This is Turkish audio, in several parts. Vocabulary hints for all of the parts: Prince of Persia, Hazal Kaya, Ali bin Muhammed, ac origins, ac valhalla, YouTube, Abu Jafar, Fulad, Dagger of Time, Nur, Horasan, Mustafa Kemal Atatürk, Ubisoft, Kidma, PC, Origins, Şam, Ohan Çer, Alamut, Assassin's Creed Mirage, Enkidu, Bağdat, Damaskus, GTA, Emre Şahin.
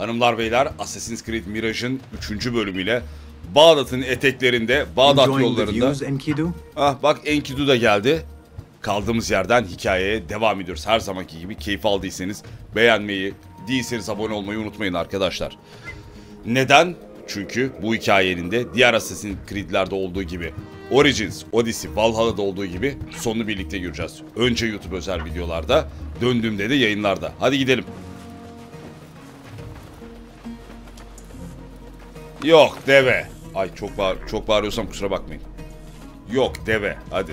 Hanımlar beyler, Assassin's Creed Mirage'ın 3. bölümüyle Bağdat'ın eteklerinde, Bağdat yollarında... Ah bak, Enkidu da geldi. Kaldığımız yerden hikayeye devam ediyoruz. Her zamanki gibi keyif aldıysanız beğenmeyi, değilseniz abone olmayı unutmayın arkadaşlar. Neden? Çünkü bu hikayenin de diğer Assassin's Creed'lerde olduğu gibi, Origins, Odyssey, Valhalla'da olduğu gibi sonunu birlikte göreceğiz. Önce YouTube özel videolarda, döndüğümde de yayınlarda. Hadi gidelim. Yok deve. Ay çok bağırıyorsam kusura bakmayın. Yok deve. Hadi.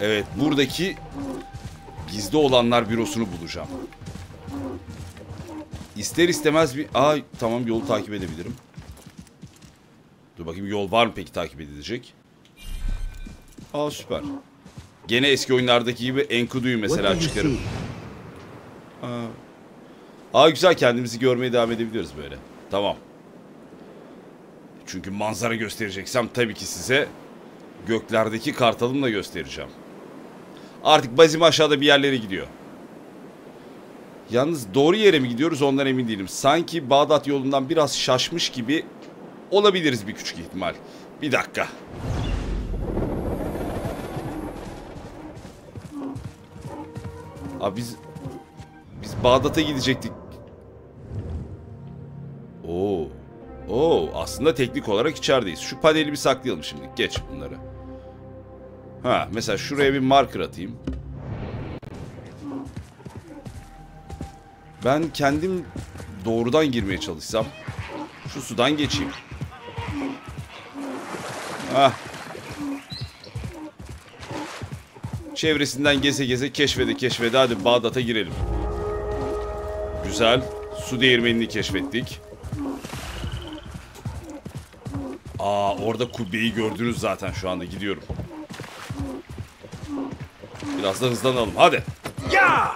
Evet, buradaki gizli olanlar bürosunu bulacağım. İster istemez bir... Ay tamam, yolu takip edebilirim. Dur bakayım, yol var mı peki takip edilecek? Aa süper. Gene eski oyunlardaki gibi Enkidu'yu mesela çıkarım. Aa güzel, kendimizi görmeye devam edebiliyoruz böyle. Tamam. Çünkü manzara göstereceksem tabii ki size göklerdeki kartalımla göstereceğim. Artık Basim aşağıda bir yerlere gidiyor. Yalnız doğru yere mi gidiyoruz ondan emin değilim. Sanki Bağdat yolundan biraz şaşmış gibi olabiliriz bir küçük ihtimal. Bir dakika. Abi biz Bağdat'a gidecektik. Oo, aslında teknik olarak içerideyiz. Şu paneli bir saklayalım şimdi. Geç bunları. Ha, mesela şuraya bir marker atayım. Ben kendim doğrudan girmeye çalışsam, şu sudan geçeyim. Ah. Çevresinden geze geze keşfede hadi Bağdat'a girelim. Güzel. Su değirmenini keşfettik. Aa, orada kubbeyi gördünüz zaten, şu anda gidiyorum. Biraz da hızlanalım hadi. Ya!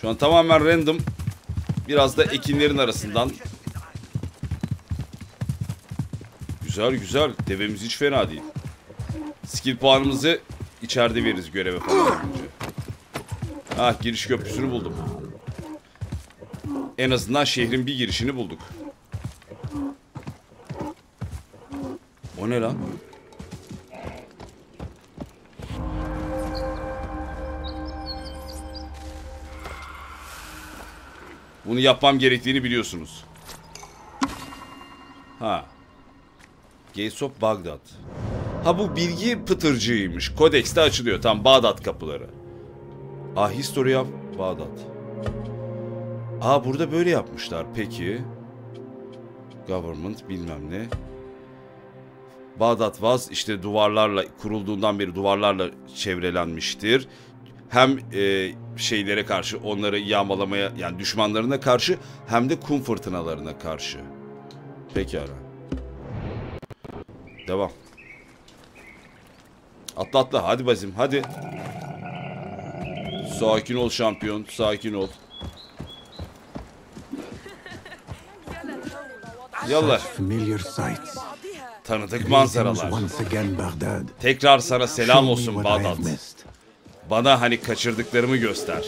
Şu an tamamen random. Biraz da ekinlerin arasından. Güzel güzel. Devemiz hiç fena değil. Skill puanımızı içeride veririz göreve falan. Ah, giriş köprüsünü buldum. En azından şehrin bir girişini bulduk. O ne lan? Bunu yapmam gerektiğini biliyorsunuz. Ha. Gates of Bagdad. Ha, bu bilgi pıtırcıymış. Kodekste açılıyor. Tam Bağdat kapıları. Ah, History of Bağdat. Aa, burada böyle yapmışlar. Peki. Government bilmem ne. Bağdat was işte duvarlarla, kurulduğundan beri duvarlarla çevrelenmiştir. Hem şeylere karşı, onları yağmalamaya, yani düşmanlarına karşı, hem de kum fırtınalarına karşı. Pekala. Devam. Atla atla hadi Basim hadi. Sakin ol şampiyon, sakin ol. Yallah. Tanıdık manzaralar. Tekrar sana selam olsun Bağdat. Bana hani kaçırdıklarımı göster.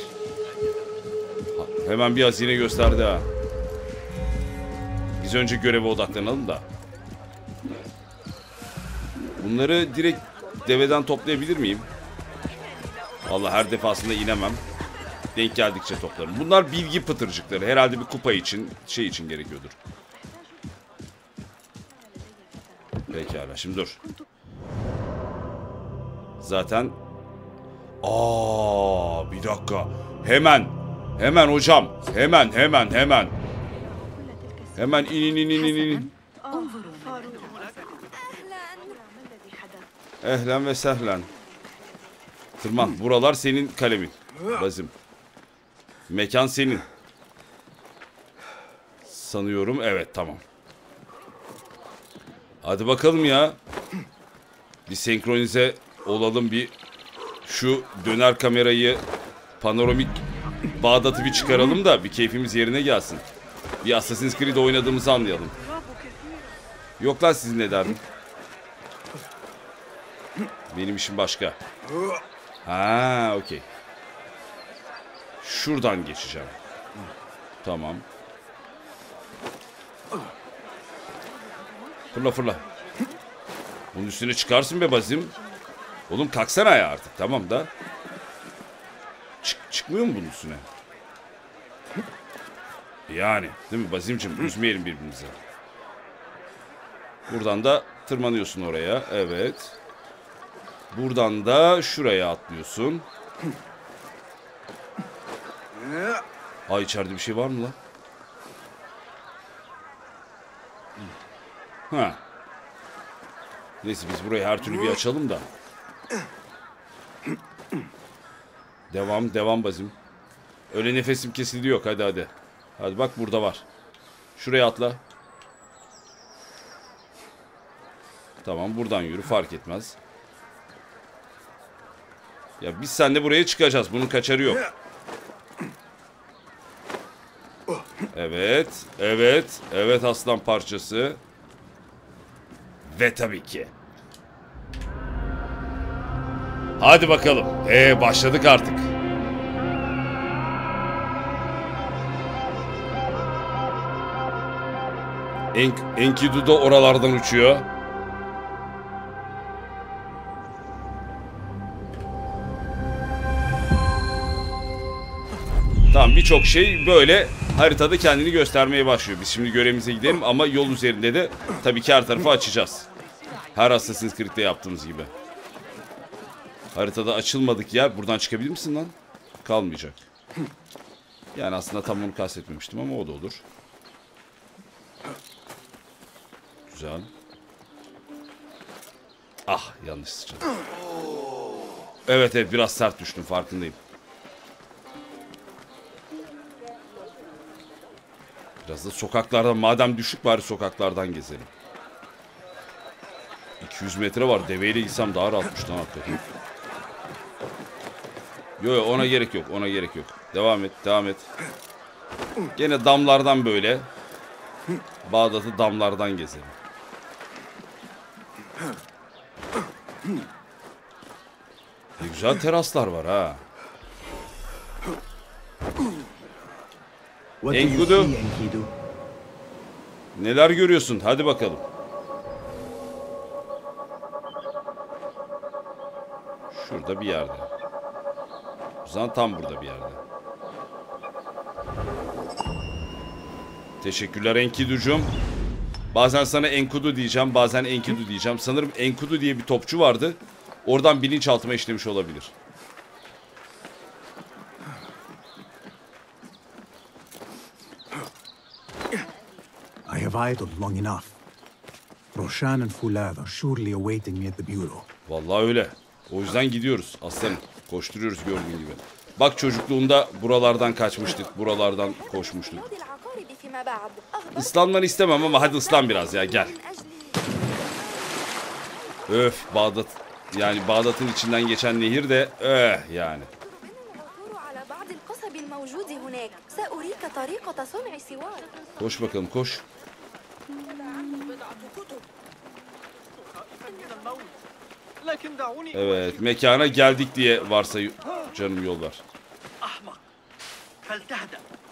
Hemen bir hazine gösterdi ha. Biz önce göreve odaklanalım da. Bunları direkt deveden toplayabilir miyim? Vallahi her defasında inemem. Denk geldikçe toplarım. Bunlar bilgi pıtırcıkları. Herhalde bir kupa için, şey için gerekiyordur. Pekala, şimdi dur. Zaten... Aa, bir dakika. Hemen hocam. Hemen. Hemen in. Ehlen ve sehlen. Tırman, buralar senin kalemin. Basim. Mekan senin. Sanıyorum, evet tamam. Hadi bakalım ya. Bir senkronize olalım bir. Şu döner kamerayı, panoramik Bağdat'ı bir çıkaralım da bir keyfimiz yerine gelsin. Bir Assassin's Creed oynadığımızı anlayalım. Yok lan, siz ne derdin? Benim işim başka. Ha, okey. Şuradan geçeceğim. Tamam. Fırla fırla. Bunun üstüne çıkarsın be Basim. Oğlum kalksana ya artık, tamam da. Çıkmıyor mu bunun üstüne? Yani değil mi Basim'cim? Üzmeyelim birbirimizi. Buradan da tırmanıyorsun oraya. Evet. Buradan da şuraya atlıyorsun. Ay, içeride bir şey var mı lan? Ha. Neyse biz burayı her türlü bir açalım da. Devam, devam Basim. Öyle nefesim kesildi, yok. Hadi hadi. Hadi bak, burada var. Şuraya atla. Tamam, buradan yürü, fark etmez. Ya biz seninle buraya çıkacağız. Bunun kaçarı yok. Evet. Evet. Evet aslan parçası. Ve tabii ki. Hadi bakalım. Başladık artık. Enkidu da oralardan uçuyor. Tamam, birçok şey böyle haritada kendini göstermeye başlıyor. Biz şimdi görevimize gidelim ama yol üzerinde de tabii ki her tarafı açacağız. Her Assassin's Creed'de yaptığımız gibi. Haritada açılmadık yer. Buradan çıkabilir misin lan? Kalmayacak. Yani aslında tam onu kastetmemiştim ama o da olur. Güzel. Ah, yanlış sıçradım. Evet evet, biraz sert düştüm, farkındayım. Biraz da sokaklardan, madem düşük bari sokaklardan gezelim. 200 metre var. Deveyle gitsem daha rahatmış lan hakikaten. Yo yo, ona gerek yok. Ona gerek yok. Devam et. Devam et. Gene damlardan böyle. Bağdat'ı damlardan gezelim. Ne güzel teraslar var ha. Enkidu. Neler görüyorsun? Hadi bakalım. Şurada bir yerde. Uzan tam burada bir yerde. Teşekkürler Enkidu'cum. Bazen sana Enkidu diyeceğim, bazen Enkidu diyeceğim. Sanırım Enkidu diye bir topçu vardı. Oradan bilinçaltıma işlemiş olabilir. I have idled long enough. Roshan and Fulad are surely awaiting me at the bureau. Vallahi öyle. O yüzden gidiyoruz aslanım. Koşturuyoruz gördüğün gibi. Bak, çocukluğunda buralardan kaçmıştık. Buralardan koşmuştuk. Islanmanı istemem ama hadi ıslan biraz ya, gel. Öf, Bağdat. Yani Bağdat'ın içinden geçen nehir de yani. Koş bakalım, koş. Evet, mekana geldik diye varsayıyor canım, yol var.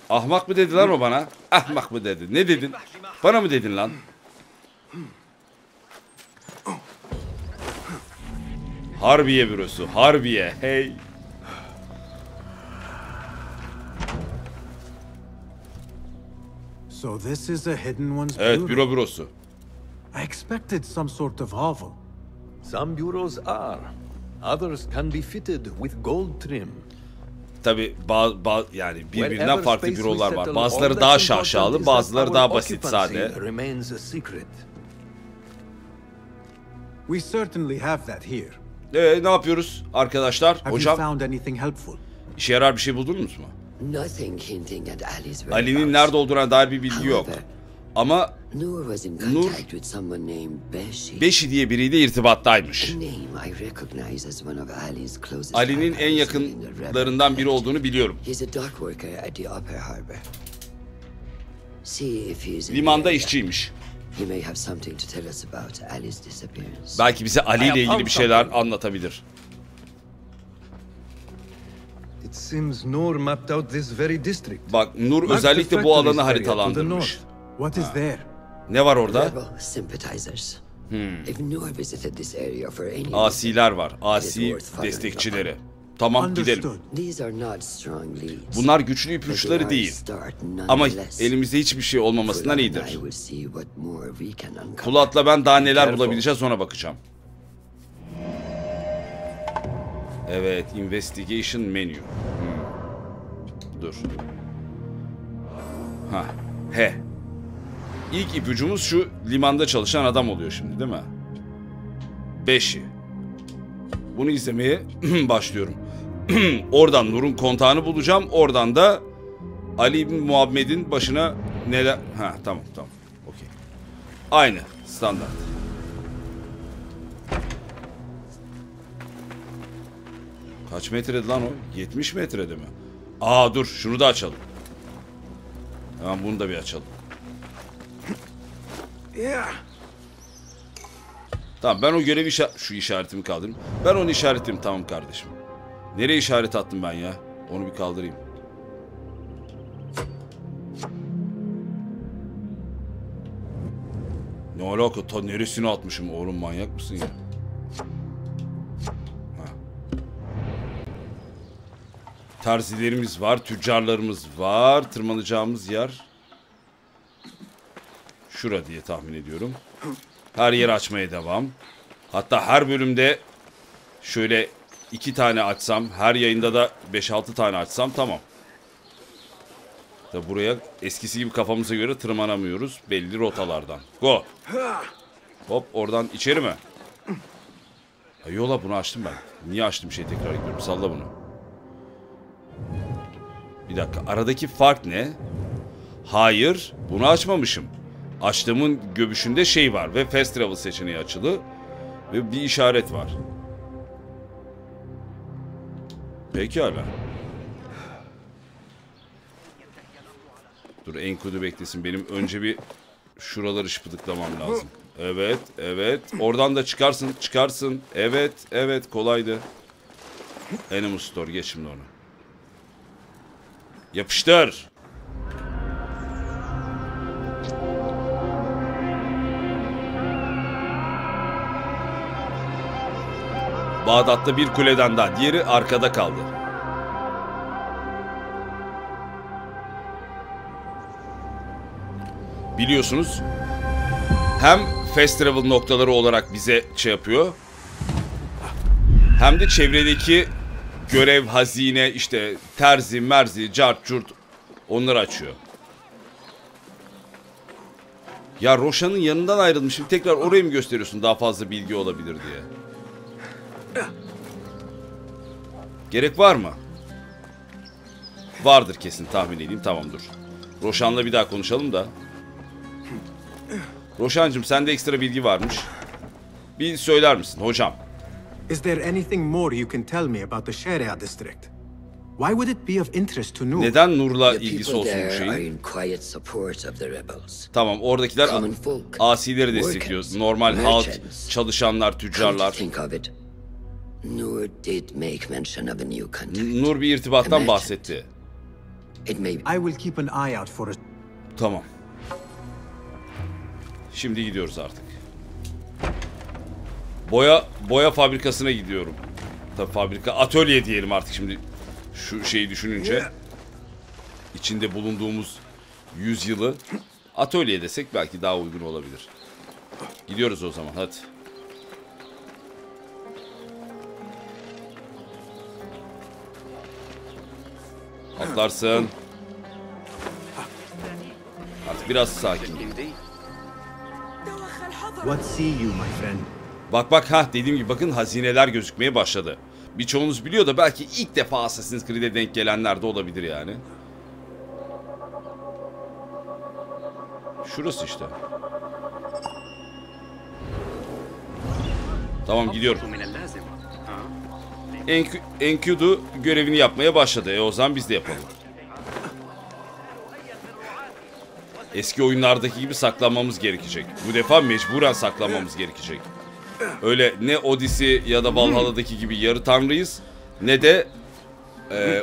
Ahmak mı dediler mi bana? Ahmak mı dedi? Ne dedin? Bana mı dedin lan? Harbiye bürosu, harbiye. Hey. Evet, büro bürosu. I expected some sort of hovel. Some bureaus are. Others can be fitted with gold trim. Tabii yani birbirinden farklı bürolar var. Bazıları daha şaşalı, bazıları daha basit sade. We certainly have that here. Ne yapıyoruz arkadaşlar? Hocam, işe yarar bir şey buldunuz mu? Ali'nin nerede olduğuna dair bir bilgi yok. Ama Nur Beşi diye biriyle irtibattaymış. Ali'nin en yakınlarından biri olduğunu biliyorum. Limanda işçiymiş. Belki bize Ali ile ilgili bir şeyler anlatabilir. Bak, Nur özellikle bu alanı haritalandırmış. Ha. Ne var orada? Asiler var. Asi destekçileri. Tamam, gidelim. Bunlar güçlü ipuçları değil. Ama elimizde hiçbir şey olmamasından iyidir. Fulat'la ben daha neler bulabileceğiz ona bakacağım. Evet, investigation menu. Dur. Ha, he. İlk ipucumuz şu limanda çalışan adam oluyor şimdi, değil mi? 5'i. Bunu izlemeye başlıyorum. Oradan Nur'un kontağını bulacağım. Oradan da Ali bin Muhammed'in başına neler... Ha, tamam. Okey. Aynı. Standart. Kaç metrede lan o? 70 metrede mi? Aa, dur. Şunu da açalım. Tamam, bunu da bir açalım. Tamam, ben o görevi şu işaretimi kaldırayım. Ben onu işaretleyeyim, tamam kardeşim. Nereye işaret attım ben ya? Onu bir kaldırayım. Ne alaka? Ta neresine atmışım oğlum, manyak mısın ya? Ha. Terzilerimiz var, tüccarlarımız var, tırmanacağımız yer. Şura diye tahmin ediyorum. Her yeri açmaya devam. Hatta her bölümde şöyle 2 tane açsam, her yayında da 5-6 tane açsam tamam. Da buraya eskisi gibi kafamıza göre tırmanamıyoruz belli rotalardan. Go. Hop, oradan içeri mi? Ya yola, bunu açtım ben. Niye açtım şey, tekrar gidiyorum. Salla bunu. Bir dakika. Aradaki fark ne? Hayır, bunu açmamışım. Açtığımın göbüşünde şey var ve fast travel seçeneği açılı ve bir işaret var. Pekala. Dur, Enkidu beklesin. Benim önce bir şuraları şıpıdıklamam lazım. Evet. Oradan da çıkarsın. Evet, kolaydı. Animal Store, geç şimdi onu. Yapıştır. Bağdat'ta bir kuleden daha, diğeri arkada kaldı. Biliyorsunuz hem fast travel noktaları olarak bize şey yapıyor, hem de çevredeki görev, hazine, işte terzi, merzi, cart, curt, onları açıyor. Ya Roshan'ın yanından ayrılmışım, tekrar orayı mı gösteriyorsun daha fazla bilgi olabilir diye? Gerek var mı? Vardır kesin, tahmin edeyim. Tamam, dur. Roshan'la bir daha konuşalım da. Roshan'cığım, sende ekstra bilgi varmış. Bir söyler misin hocam? Is there anything more you can tell me about the Sharia district? Why would it be of interest to Nur? Neden Nur'la ilgisi olsun bu şeyin? Tamam, oradakiler asileri destekliyor. Normal halk, çalışanlar, tüccarlar. Nur bir irtibattan bahsetti. Tamam. Şimdi gidiyoruz artık. Boya fabrikasına gidiyorum. Tabii fabrika, atölye diyelim artık şimdi. Şu şeyi düşününce içinde bulunduğumuz yüzyılı atölye desek belki daha uygun olabilir. Gidiyoruz o zaman, hadi. Atlarsın. Artık biraz sakin. Bak ha, dediğim gibi bakın, hazineler gözükmeye başladı. Birçoğunuz biliyor da belki ilk defa Assassin's Creed'e denk gelenler de olabilir yani. Şurası işte. Tamam, gidiyorum. Enkidu görevini yapmaya başladı. O zaman biz de yapalım. Eski oyunlardaki gibi saklanmamız gerekecek. Bu defa mecburen saklanmamız gerekecek. Öyle ne Odyssey ya da Valhalla'daki gibi yarı tanrıyız, ne de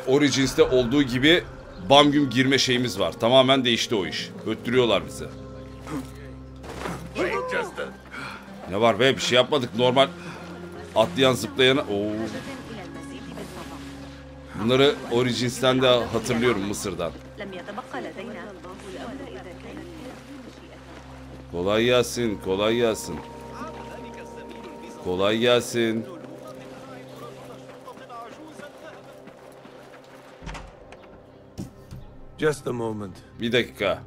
Origins'te olduğu gibi bam güm girme şeyimiz var. Tamamen değişti o iş. Öttürüyorlar bizi. Ne var be, bir şey yapmadık. Normal atlayan zıplayana... Oo. Bunları Origins'ten de hatırlıyorum, Mısır'dan. Kolay gelsin, kolay gelsin. Kolay gelsin. Just a moment. Bir dakika.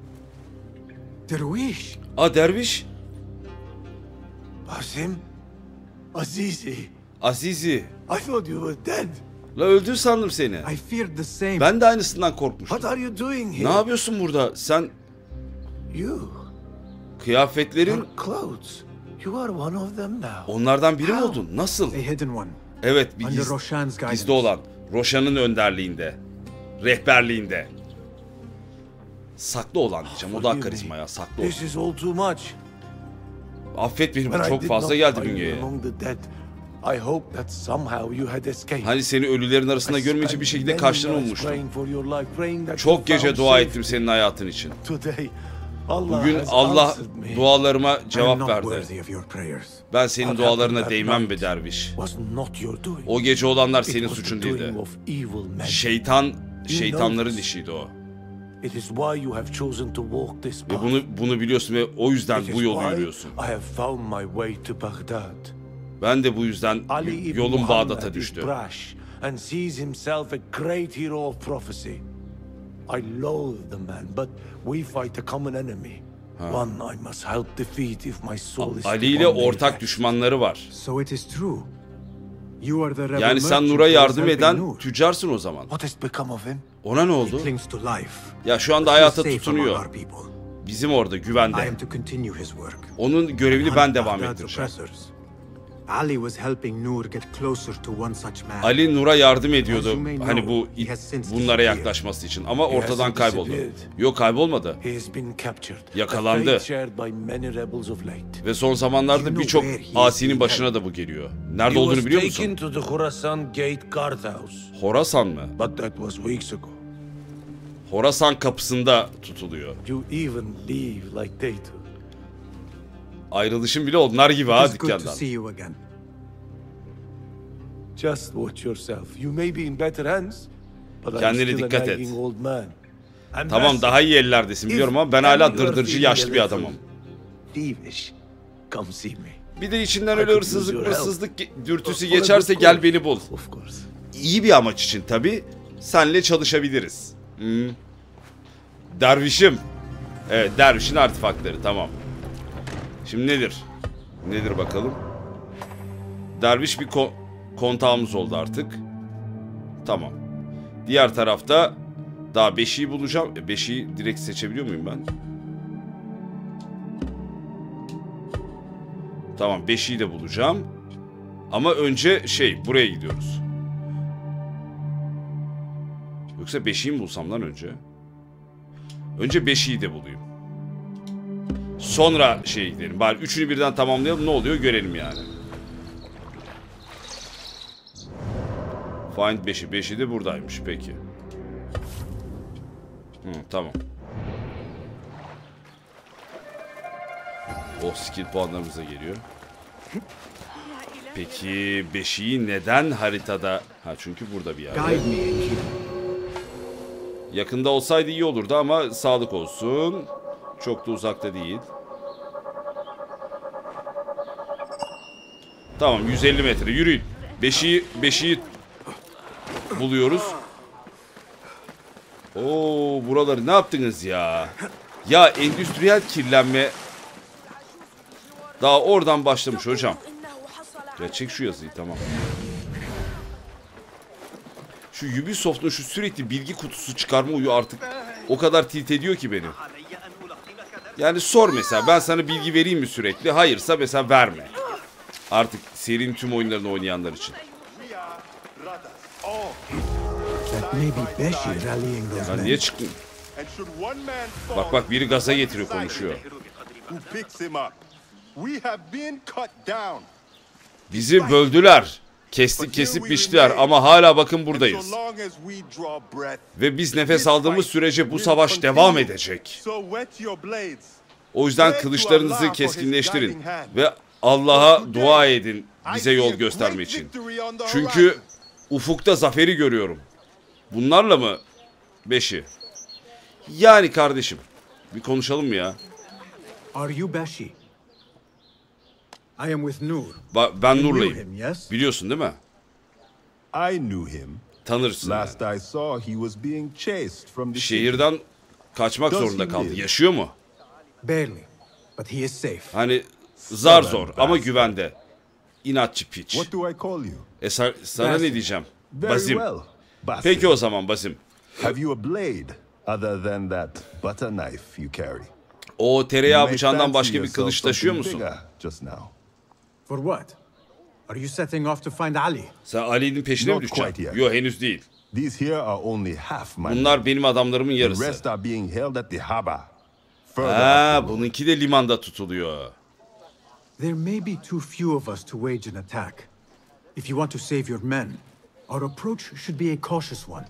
Derviş. Aa, derviş. Basim. Azizi. Azizi. I thought you were dead. La, öldü sandım seni. I feared the same. Ben de aynısından korkmuştum. What are you doing here? Ne yapıyorsun burada? Sen... You. Kıyafetlerin... clothes. You are one of them now. Onlardan biri mi oldun? Nasıl? Evet, bir gizli olan. Roshan'ın önderliğinde. Rehberliğinde. Saklı olan diyeceğim. O daha karizma ya. Saklı olan. Affet beni, bu çok fazla geldi bünyeye. Hani seni ölülerin arasında görmeyince bir şekilde kaçtığını ummuştum. Çok gece dua ettim senin hayatın için. Bugün Allah dualarıma cevap verdi. Ben senin dualarına değmem be derviş. O gece olanlar senin suçun değildi. Şeytanların işiydi o. Ve bunu biliyorsun ve o yüzden bu yolu yürüyorsun. Ben de bu yüzden yolum Bağdat'a düştü. I loathe the man, but we fight a common enemy. One I must help defeat if my soul is. Ali ile ortak düşmanları var. So it is true. You are the rebel. Yani sen Nur'a yardım eden tüccarsın o zaman. What has become of him? Ona ne oldu? Ya şu anda hayata tutunuyor. Bizim orada güvende. I am to continue his work. Onun görevini ben devam ettireceğim. Ali was helping Nur get closer to one such man. Ali Nur'a yardım ediyordu. Hani bu bunlara yaklaşması için, ama ortadan kayboldu. Yok, kaybolmadı. Yakalandı. Ve son zamanlarda birçok asinin başına da bu geliyor. Nerede olduğunu biliyor musun? Horasan mı? Horasan kapısında tutuluyor. Ayrılışın bile onlar gibi ha dükkandan. Kendine dikkat et. Tamam, daha iyi ellerdesin biliyorum ama ben hala dırdırcı yaşlı bir adamım. Bir de içinden öyle hırsızlık dürtüsü geçerse gel beni bul. İyi bir amaç için tabi. Senle çalışabiliriz. Dervişim. Evet, dervişin artefaktları, tamam. Şimdi nedir? Nedir bakalım? Derviş bir kontağımız oldu artık. Tamam. Diğer tarafta daha 5'i bulacağım. 5'i direkt seçebiliyor muyum ben? Tamam, 5'i de bulacağım. Ama önce buraya gidiyoruz. Yoksa 5'i mi bulsam lan önce? Önce 5'i de bulayım. Sonra gidelim. Bari üçünü birden tamamlayalım. Ne oluyor görelim yani. Find 5'i. 5'i de buradaymış. Peki. Tamam. O skill puanlarımıza geliyor. Peki 5'i neden haritada? Ha, çünkü burada bir yer. Yakında olsaydı iyi olurdu ama sağlık olsun. Çok da uzakta değil. Tamam, 150 metre yürüyün. 5'i buluyoruz. Oo, buraları ne yaptınız ya? Ya endüstriyel kirlenme daha oradan başlamış hocam. Ya çek şu yazıyı, tamam. Şu Ubisoft'un şu sürekli bilgi kutusu çıkarma huyu artık o kadar tilt ediyor ki beni. Yani sor mesela, ben sana bilgi vereyim mi sürekli? Hayırsa mesela verme. Artık serinin tüm oyunlarını oynayanlar için. Ben niye çıktım? Bak bak, biri gaza getiriyor, konuşuyor. Bizi böldüler. Kesip biçtiler ama hala bakın buradayız. Ve biz nefes aldığımız sürece bu savaş devam edecek. O yüzden kılıçlarınızı keskinleştirin ve Allah'a dua edin bize yol gösterme için. Çünkü ufukta zaferi görüyorum. Bunlarla mı? Beşi. Yani kardeşim, bir konuşalım mı ya? Are you Beşi? I am with Nur. Ben Nur'layım. Biliyorsun değil mi? I knew him. Tanırsın. Yani. Şehirden kaçmak zorunda kaldı. Yaşıyor mu? Barely, but he is safe. Hani zar zor ama güvende. İnatçı piç. What do I call you? Sana ne diyeceğim? Basim. Peki o zaman Basim. Have you a blade other than that butter knife you carry? O tereyağı bıçağından başka bir kılıç taşıyor musun? For what? Are you setting off to find Ali? Sen Ali'nin peşine mi düşeceksin? Yok, henüz değil. Bunlar benim adamlarımın yarısı. Ha, bununki de limanda tutuluyor. There may be too few of us to wage an attack. If you want to save your men, our approach should be a cautious one.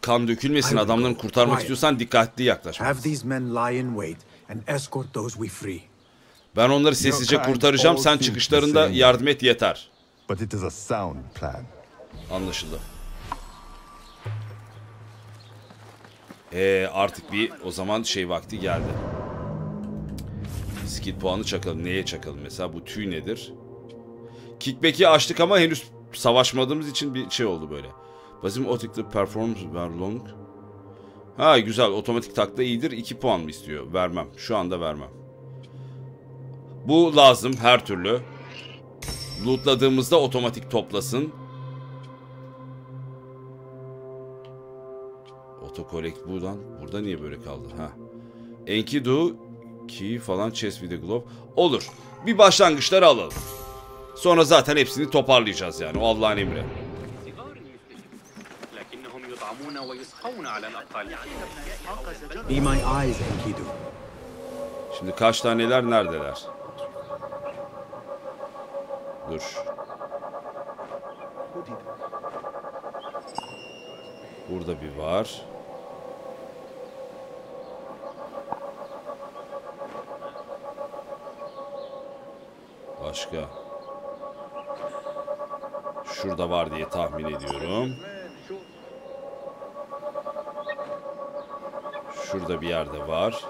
Kan dökülmesin, adamlarını kurtarmak istiyorsan dikkatli yaklaş. Have these men lie in wait and escort those we free. Ben onları sessizce kurtaracağım. Sen çıkışlarında yardım et yeter. But it is a sound plan. Anlaşıldı. Artık bir o zaman şey vakti geldi. Skill puanı çakalım. Neye çakalım mesela? Bu tüy nedir? Kickback'i açtık ama henüz savaşmadığımız için bir şey oldu böyle. Basim otikli performans ver long. Ha güzel, otomatik takla iyidir. 2 puan mı istiyor? Vermem. Şu anda vermem. Bu lazım her türlü. Lootladığımızda otomatik toplasın. Autocorrect buradan. Burada niye böyle kaldı? Ha. Enkidu ki falan chest with the glove. Olur. Bir başlangıçları alalım. Sonra zaten hepsini toparlayacağız yani. O Allah'ın emri. Şimdi kaç taneler neredeler? Dur. Burada bir var. Başka. Şurada var diye tahmin ediyorum. Şurada bir yerde var.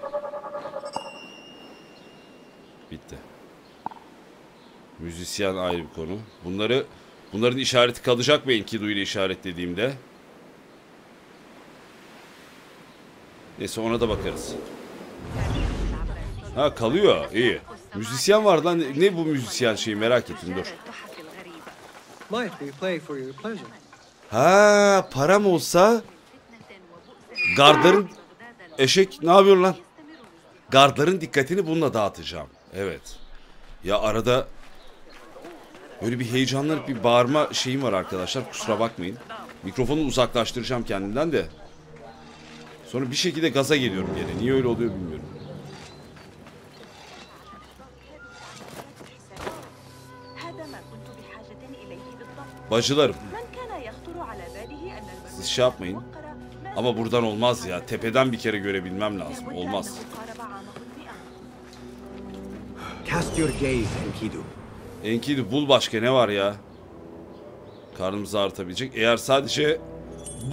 Bitti. Müzisyen ayrı bir konu. Bunların işareti kalacak mı Enkidu ile işaretlediğimde? Neyse, ona da bakarız. Ha, kalıyor. İyi. Müzisyen var lan. Ne bu müzisyen şeyi, merak ettim. Dur. Ha, param olsa gardların... Eşek ne yapıyor lan? Gardların dikkatini bununla dağıtacağım. Evet. Ya arada böyle bir heyecanlanıp bir bağırma şeyim var arkadaşlar. Kusura bakmayın. Mikrofonu uzaklaştıracağım kendimden de. Sonra bir şekilde gaza geliyorum gene. Niye öyle oluyor bilmiyorum. Bacılarım. Siz şey yapmayın. Ama buradan olmaz ya. Tepeden bir kere görebilmem lazım. Olmaz. Enkidu, bul başka ne var ya? Karnımızı ağrıtabilecek. Eğer sadece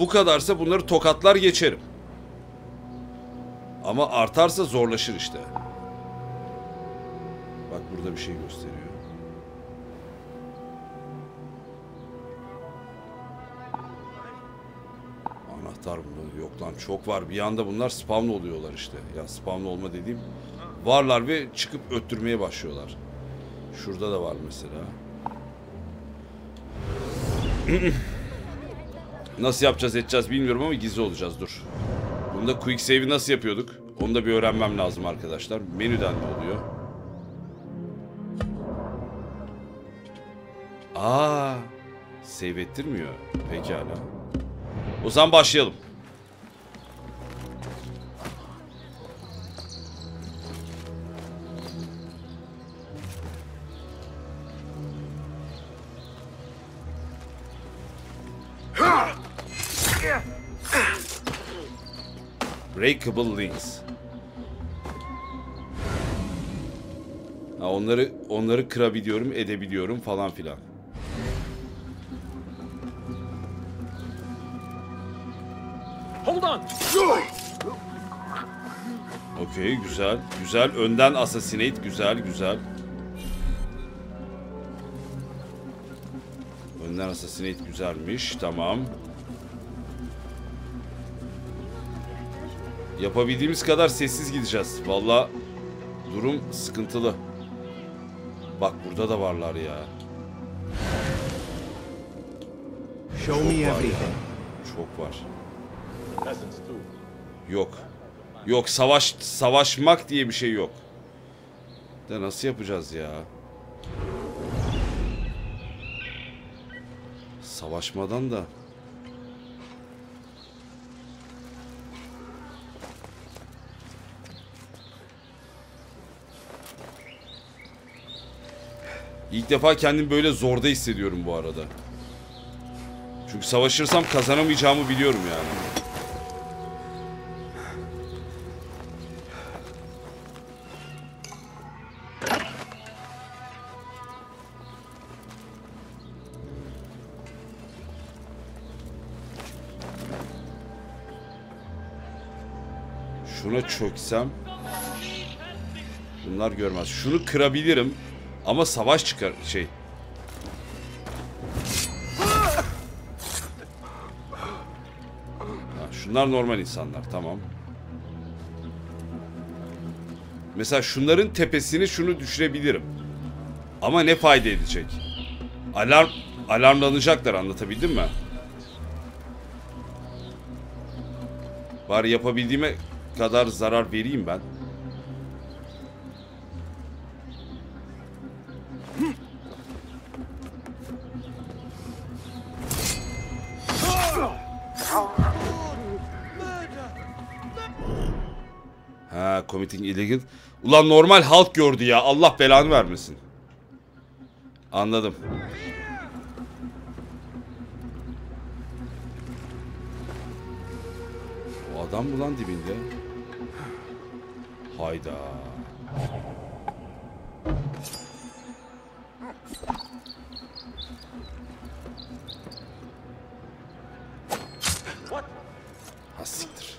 bu kadarsa bunları tokatlar geçerim. Ama artarsa zorlaşır işte. Bak burada bir şey gösteriyor. Yok lan, çok var. Bir anda bunlar spamlı oluyorlar işte. Ya spamlı olma dediğim, varlar ve çıkıp öttürmeye başlıyorlar. Şurada da var mesela. Nasıl yapacağız edeceğiz bilmiyorum ama gizli olacağız. Dur. Bunda quick save'i nasıl yapıyorduk? Onu da bir öğrenmem lazım arkadaşlar. Menüden de oluyor. Aa, save ettirmiyor. Pekala. O zaman başlayalım. Breakable links. Ha, onları kırabiliyorum, edebiliyorum falan filan. Hold on. Okay, güzel. Güzel. Önden assassinate. Güzel, güzel. Önden assassinate güzelmiş. Tamam. Yapabildiğimiz kadar sessiz gideceğiz. Vallahi durum sıkıntılı. Bak burada da varlar ya. Show me everything. Çok var. Yok. Yok, savaşmak diye bir şey yok. De nasıl yapacağız ya? Savaşmadan da. İlk defa kendimi böyle zorda hissediyorum bu arada. Çünkü savaşırsam kazanamayacağımı biliyorum yani. Şuna çöksem bunlar görmez. Şunu kırabilirim ama savaş çıkar şey. Ha, şunlar normal insanlar, tamam. Mesela şunların tepesini şunu düşürebilirim. Ama ne fayda edecek? Alarmlanacaklar, anlatabildim mi? Bari yapabildiğime kadar zarar vereyim ben. Ha, committing illegal. Ulan normal halk gördü ya. Allah belanı vermesin. Anladım. O adam mı lan dibinde? Hayda. Ha siktir.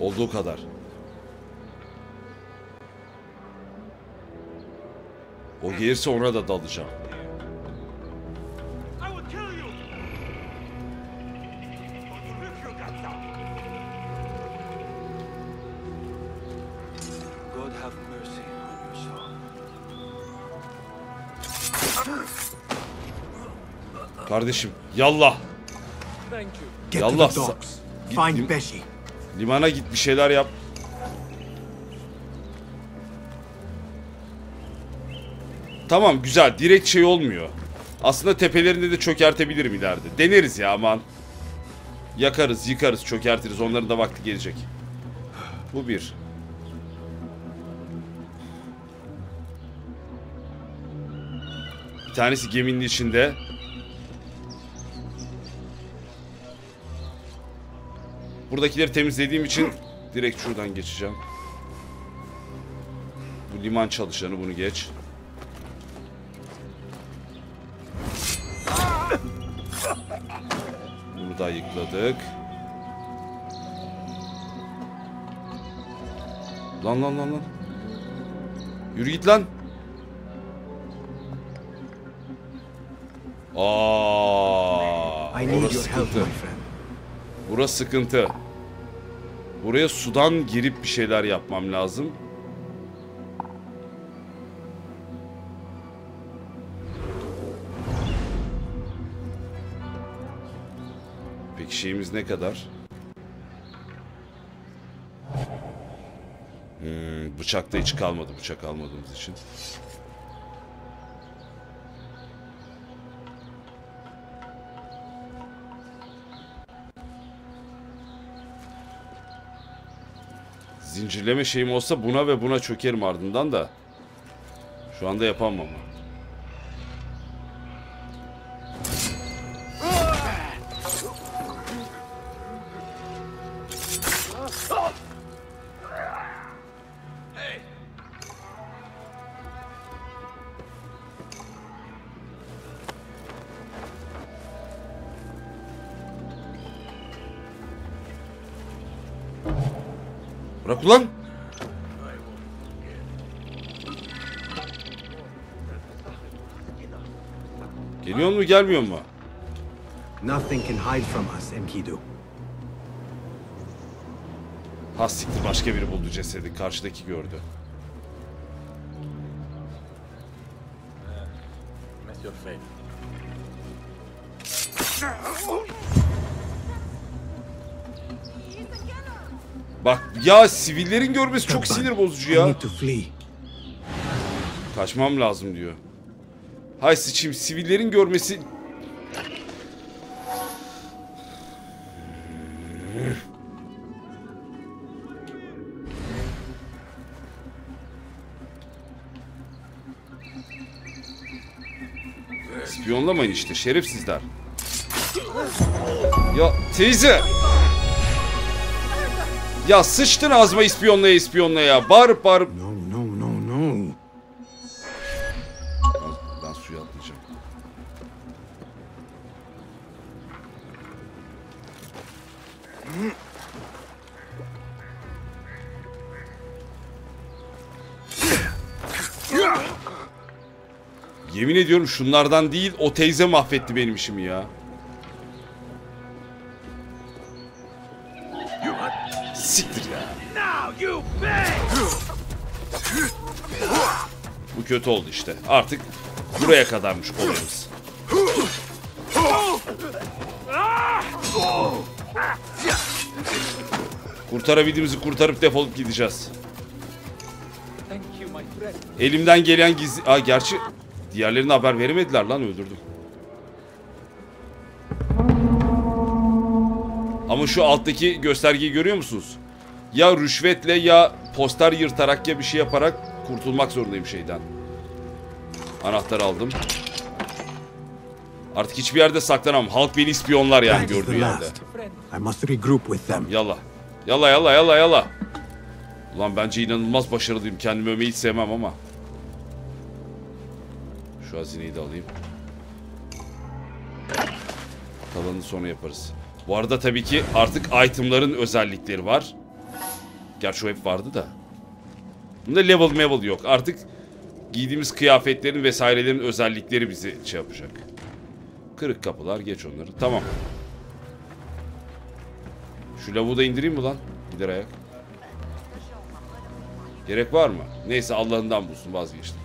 Olduğu kadar. O gelirse ona da dalacağım. Kardeşim, yallah. Yallah. Find Beşi. Limana git, bir şeyler yap. Tamam, güzel. Direkt şey olmuyor. Aslında tepelerinde de çökertebilirim ileride. Deneriz ya, aman. Yakarız, yıkarız, çökertiriz. Onların da vakti gelecek. Bu bir. Bir tanesi geminin içinde. Buradakileri temizlediğim için direkt şuradan geçeceğim. Bu liman çalışanı, bunu geç. Bunu da yıkladık. Lan lan lan lan. Yürü git lan. Aa, orası sıkıntı. Burası sıkıntı. Buraya sudan girip bir şeyler yapmam lazım. Peki şeyimiz ne kadar? Bıçak da hiç kalmadı, bıçak almadığımız için. Zincirleme şeyim olsa buna ve buna çökerim ardından da. Şu anda yapamam ama. Bırak ulan. Geliyor mu, gelmiyor mu? Nothing can hide from us, Enkidu. Hastiktir, başka biri buldu cesedi. Karşıdaki gördü. Bak ya, sivillerin görmesi çok sinir bozucu ya. Kaçmam lazım diyor. Hay sıçayım, sivillerin görmesi. İspiyonlamayın işte şerefsizler. Ya teyze. Ya sıçtın ağzıma ispiyonlaya ispiyonlaya. Bağırıp bağırıp. No. Ben suya atlayacağım. Yemin ediyorum şunlardan değil, o teyze mahvetti benim işimi ya. Siktir ya. Bu kötü oldu işte. Artık buraya kadarmış olayımız. Kurtarabildiğimizi kurtarıp defolup gideceğiz. Elimden gelen gizli... Aa, gerçi diğerlerine haber veremediler lan, öldürdüm. Ama şu alttaki göstergeyi görüyor musunuz? Ya rüşvetle, ya poster yırtarak, ya bir şey yaparak kurtulmak zorundayım şeyden. Anahtarı aldım. Artık hiçbir yerde saklanamam. Halk beni ispiyonlar yani gördüğü yerde. Yallah. Yallah. Ulan bence inanılmaz başarılıyım. Kendimi övmeyi hiç sevmem ama. Şu hazineyi de alayım. Kalanını sonra yaparız. Bu arada tabii ki artık itemların özellikleri var. Gerçi o hep vardı da. Bunda level mevel yok. Artık giydiğimiz kıyafetlerin vesairelerin özellikleri bizi şey yapacak. Kırık kapılar, geç onları. Tamam. Şu lavuğu da indireyim mi lan? Gider ayak. Gerek var mı? Neyse, Allah'ından bulsun, vazgeçtim.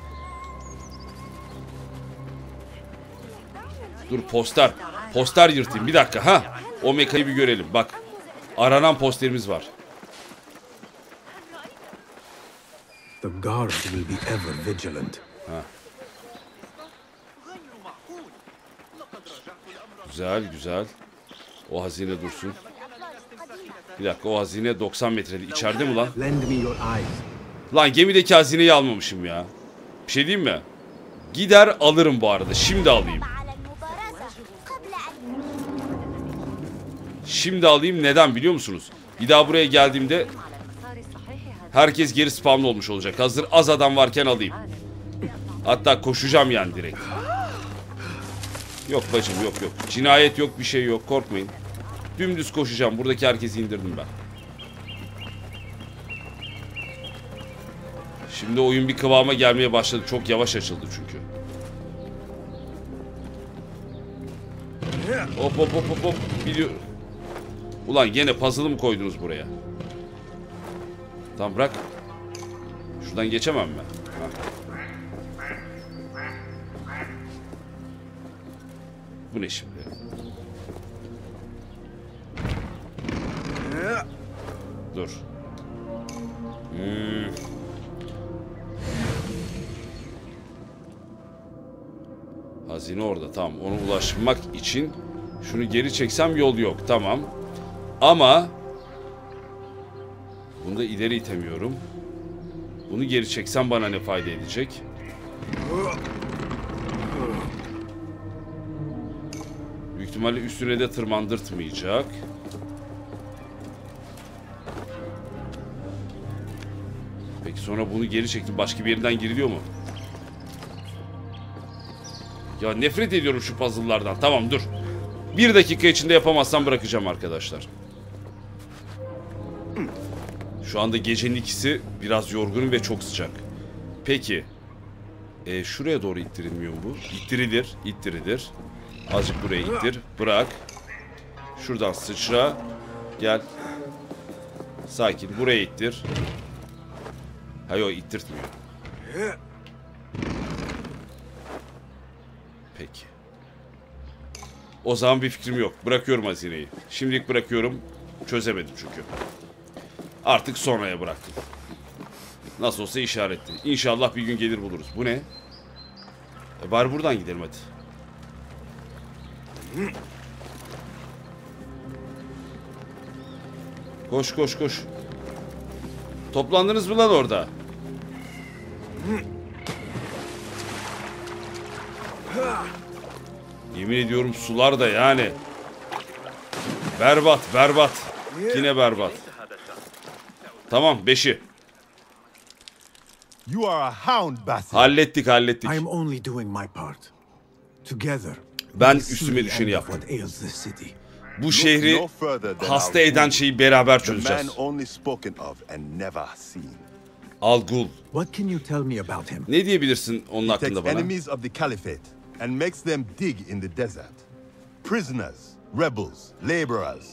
Dur, poster. Poster yırtayım bir dakika ha. O mekayı bir görelim. Bak, aranan posterimiz var. The guards will be ever vigilant. Güzel, güzel. O hazine dursun. Bir dakika, o hazine 90 metreli. İçeride mi lan? Lan gemideki hazineyi almamışım ya. Bir şey diyeyim mi? Gider alırım bu arada. Şimdi alayım. Şimdi alayım, neden biliyor musunuz? Bir daha buraya geldiğimde herkes geri spamlı olmuş olacak. Hazır az adam varken alayım. Hatta koşacağım yani direkt. Yok bacım, yok. Cinayet yok, bir şey yok, korkmayın. Dümdüz koşacağım. Buradaki herkesi indirdim ben. Şimdi oyun bir kıvama gelmeye başladı. Çok yavaş açıldı çünkü. Hop. Biliyorum. Ulan yine puzzle'ı mı koydunuz buraya? Tamam, bırak. Şuradan geçemem ben. Ha. Bu ne şimdi? Dur. Hazine orada, tamam. Ona ulaşmak için şunu geri çeksem yol yok, tamam. Ama Bunu da ileri itemiyorum. Bunu geri çeksem bana ne fayda edecek? Büyük ihtimalle üstüne de tırmandırtmayacak. Peki sonra bunu geri çektim. Başka bir yerinden giriliyor mu? Ya nefret ediyorum şu puzzle'lardan. Tamam dur. Bir dakika içinde yapamazsam bırakacağım arkadaşlar. Şu anda gecenin ikisi, biraz yorgunum ve çok sıcak. Peki. Şuraya doğru ittirilmiyor bu. İttirilir, ittirilir. Azıcık buraya ittir. Bırak. Şuradan sıçra. Gel. Sakin. Buraya ittir. Hayır, ittirtmiyor. Peki. O zaman bir fikrim yok. Bırakıyorum hazineyi. Şimdilik bırakıyorum. Çözemedim çünkü. Artık sonraya bıraktım. Nasıl olsa işaretli. İnşallah bir gün gelir buluruz. Bu ne? Bari buradan gidelim hadi. Koş koş koş. Toplandınız mı lan orada? Yemin ediyorum sular da yani. Berbat berbat. Yine berbat. Tamam 5'i. You are a hound, Basim. Hallettik, hallettik. I am only doing my part. Together. Ben üstüme düşeni yaptım. Bu şehri hasta eden şeyi beraber çözeceğiz. Al-Ghul. What can you tell me about him? Ne diyebilirsin onun hakkında bana? Enemies of the Caliphate and makes them dig in the desert. Prisoners, rebels, laborers.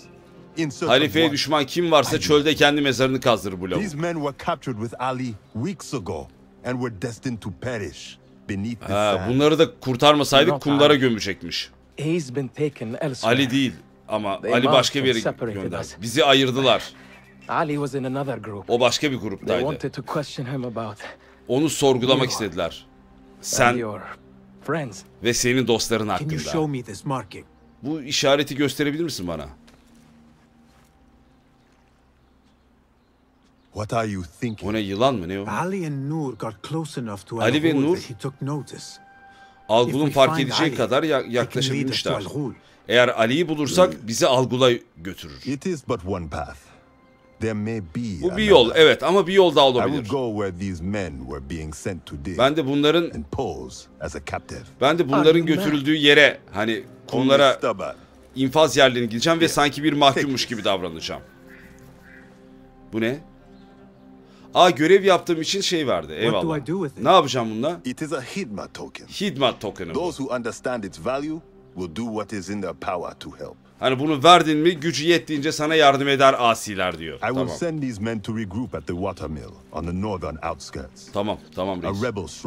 Halifeye düşman kim varsa çölde kendi mezarını kazdırır bu lavuk. Bunları da kurtarmasaydık kumlara gömecekmiş. Ali değil ama Ali başka bir yere gönderdi. Bizi ayırdılar. O başka bir gruptaydı. Onu sorgulamak istediler. Sen ve senin dostların hakkında. Bu işareti gösterebilir misin bana? What are you thinking? O ne, yılan mı ne o? Ali ve Nur Al-Ghul'un fark edeceği kadar yaklaşabilmişler. Eğer Ali'yi bulursak bizi Al-Ghul'a götürür. Bu bir yol, evet, ama bir yol daha olabilir. Ben de bunların götürüldüğü yere, hani kumlara, infaz yerlerine gideceğim ve sanki bir mahkummuş gibi davranacağım. Bu ne? Görev yaptığım için şey verdi. Eyvallah. Ne yapacağım bununla? Hizmet token'ı bu. Hani bunu verdin mi gücü yettiğince sana yardım eder asiler diyor. Tamam. Tamam, tamam reis.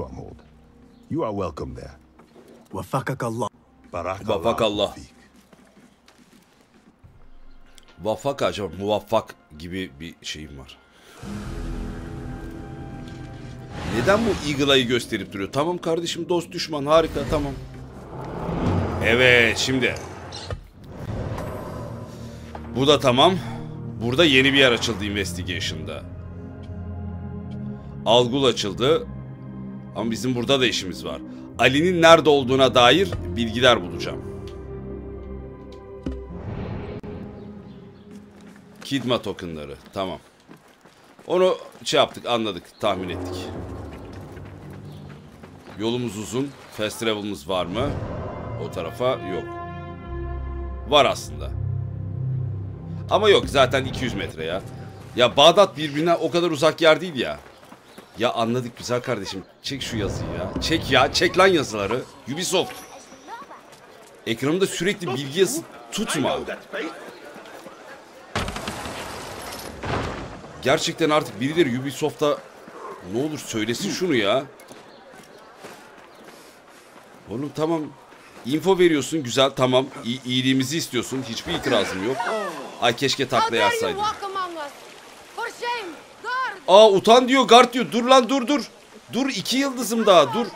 Vafakallah. Vafak acaba muvaffak gibi bir şeyim var. Neden bu Eagle-Eye'ı gösterip duruyor? Tamam kardeşim, dost düşman harika, tamam. Evet şimdi. Bu da tamam. Burada yeni bir yer açıldı Investigation'da. Al-Ghul açıldı. Ama bizim burada da işimiz var. Ali'nin nerede olduğuna dair bilgiler bulacağım. Kidma tokenları, tamam. Onu şey yaptık, anladık, tahmin ettik. Yolumuz uzun. Fast travel'ımız var mı? O tarafa yok. Var aslında. Ama yok zaten 200 metre ya. Ya Bağdat birbirinden o kadar uzak yer değil ya. Ya anladık güzel kardeşim. Çek şu yazıyı ya. Çek ya. Çek lan yazıları. Ubisoft. Ekranımda sürekli bilgi yazısı tutma. Gerçekten artık birileri Ubisoft'a ne olur söylesin şunu ya. Oğlum tamam. Info veriyorsun güzel, tamam. İyiliğimizi istiyorsun. Hiçbir itirazım yok. Ay keşke taklaya atsaydım. Utan diyor, guard diyor. Dur lan dur dur. Dur 2 yıldızım daha dur.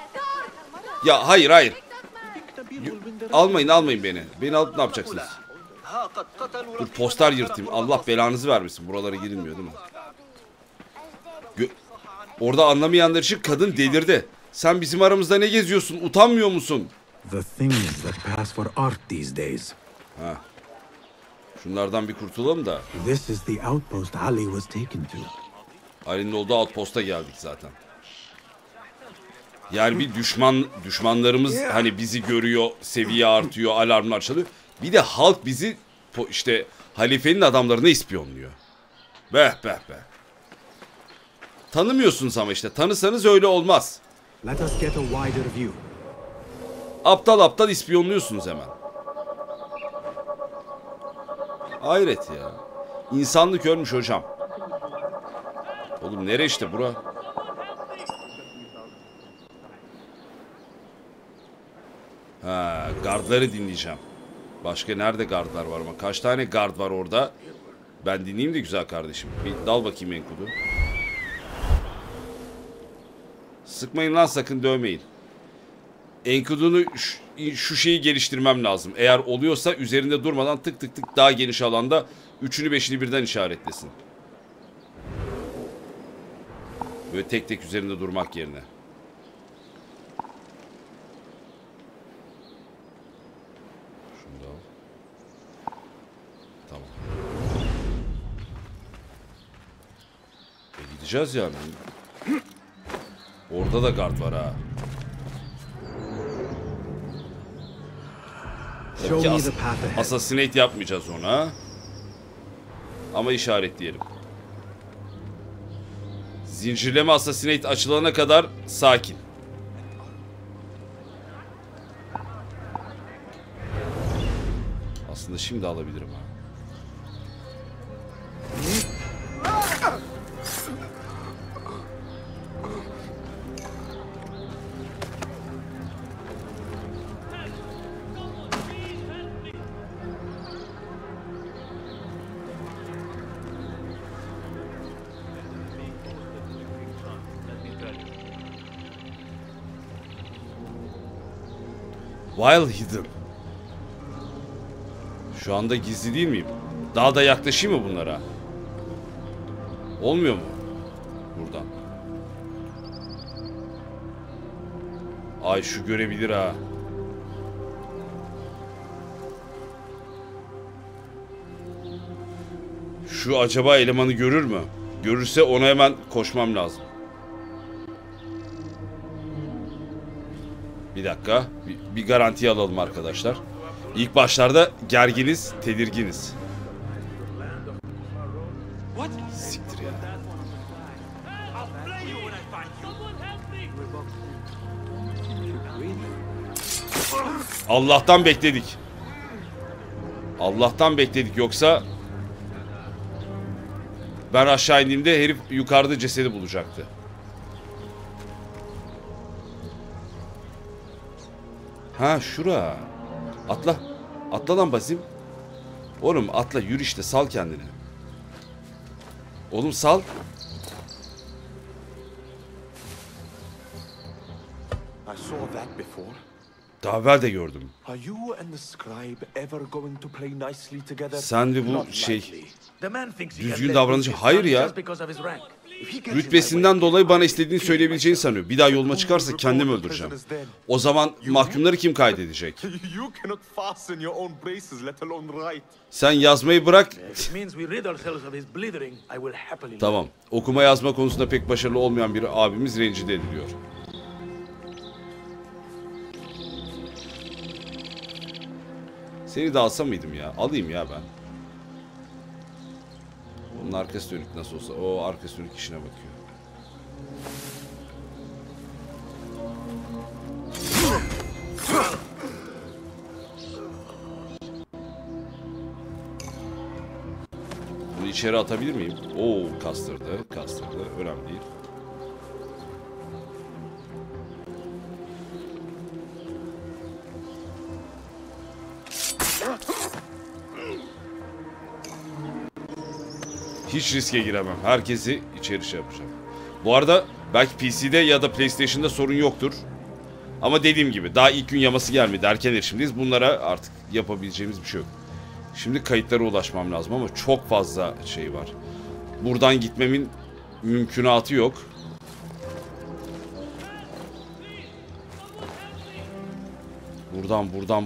Ya hayır hayır. Almayın beni. Beni alıp ne yapacaksınız? Dur poster yırtayım. Allah belanızı vermesin. Buralara girilmiyor değil mi? Orada anlamayanlar için kadın delirdi. Sen bizim aramızda ne geziyorsun? Utanmıyor musun? Ha. Şunlardan bir kurtulalım da. Ali'nin olduğu outpost'a geldik zaten. Yani bir düşmanlarımız hani bizi görüyor, seviye artıyor, alarmlar çalıyor. Bir de halk bizi işte halifenin adamlarına ispiyonluyor. Beh beh beh. Tanımıyorsunuz ama işte tanısanız öyle olmaz. Aptal aptal ispiyonluyorsunuz hemen. Hayret ya. İnsanlık ölmüş hocam. Oğlum nereye işte bura? Ha, gardları dinleyeceğim. Başka nerede gardlar var ama? Kaç tane gard var orada? Ben dinleyeyim de güzel kardeşim. Bir dal bakayım Enkidu. Sıkmayın lan, sakın dövmeyin. Enkidu'nu şu şeyi geliştirmem lazım. Eğer oluyorsa üzerinde durmadan tık tık tık daha geniş alanda 3'ünü 5'ini birden işaretlesin. Böyle tek tek üzerinde durmak yerine. Şunu da al. Tamam. Gideceğiz yani. Orada da gard var ha. Assassinate yapmayacağız ona. Ama işaretleyelim. Zincirleme assassinate açılana kadar sakin. Aslında şimdi alabilirim ha. While hidden. Şu anda gizli değil miyim? Daha da yaklaşayım mı bunlara? Olmuyor mu? Buradan. Ay şu görebilir ha. Şu acaba elemanı görür mü? Görürse ona hemen koşmam lazım. Bir dakika. Bir garanti alalım arkadaşlar. İlk başlarda gerginiz, tedirginiz. Siktir ya. Allah'tan bekledik. Allah'tan bekledik, yoksa ben aşağı indiğimde herif yukarıda cesedi bulacaktı. Ha şura. Atla. Atla lan Basim. Oğlum atla, yürü işte, sal kendini. Oğlum sal. Daha evvel de gördüm. Sen de bu şey düzgün davranışı. Hayır ya. Rütbesinden dolayı bana istediğini söyleyebileceğini sanıyor. Bir daha yoluma çıkarsa kendimi öldüreceğim. O zaman mahkumları kim kaydedecek? Sen yazmayı bırak. Tamam. Okuma yazma konusunda pek başarılı olmayan bir abimiz rencide ediliyor. Seni de alsam mıydım ya? Alayım ya ben. Onun arkası dönük nasıl olsa. O arkası dönük işine bakıyor. Bunu içeri atabilir miyim? Oo, kastırdı, kastırdı. Önemli değil. Hiç riske giremem. Herkesi içeri şey yapacağım. Bu arada belki PC'de ya da PlayStation'da sorun yoktur. Ama dediğim gibi daha ilk gün yaması gelmedi. Erken erişimdeyiz. Bunlara artık yapabileceğimiz bir şey yok. Şimdi kayıtlara ulaşmam lazım ama çok fazla şey var. Buradan gitmemin mümkünatı yok.